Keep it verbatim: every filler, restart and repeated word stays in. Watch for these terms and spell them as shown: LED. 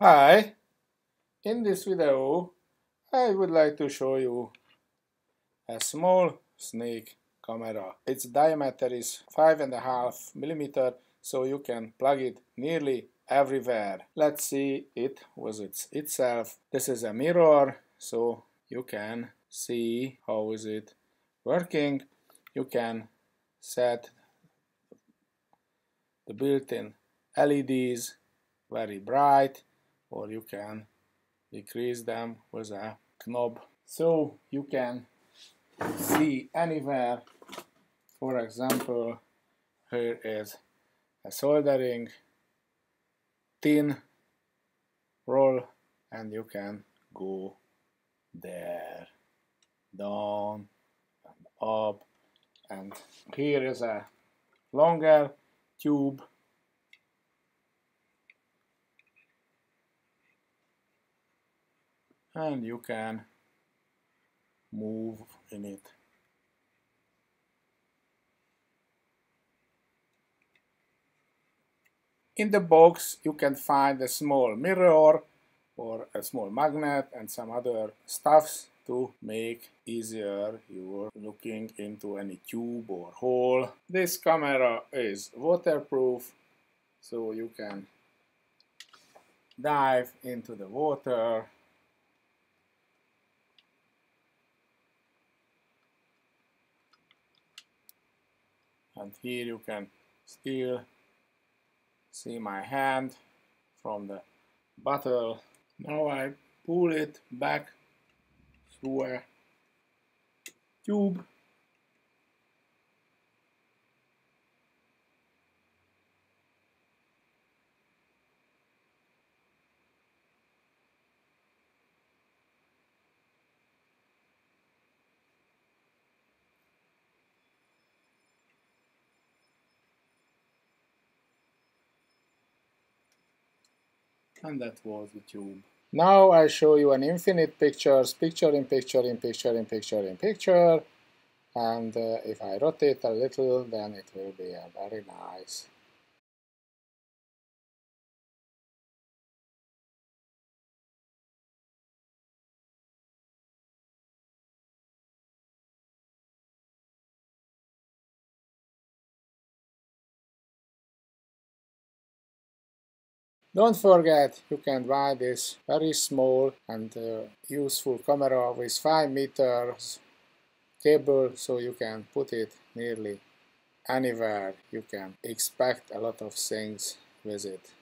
Hi, in this video I would like to show you a small snake camera. Its diameter is five and a half millimeter, so you can plug it nearly everywhere. Let's see it with its itself. This is a mirror, so you can see how is it working. You can set the built-in L E Ds very bright, or you can decrease them with a knob, so you can see anywhere. For example, here is a soldering tin roll, and you can go there, down and up, and here is a longer tube. And you can move in it. In the box you can find a small mirror or a small magnet and some other stuffs to make easier your looking into any tube or hole. This camera is waterproof, so you can dive into the water. And here you can still see my hand from the bottle. Now I pull it back through a tube. And that was the tube. Now I show you an infinite pictures, picture in picture in picture in picture in picture. And uh, if I rotate a little, then it will be a very nice. Don't forget, you can buy this very small and uh, useful camera with five meters cable, so you can put it nearly anywhere. You can expect a lot of things with it.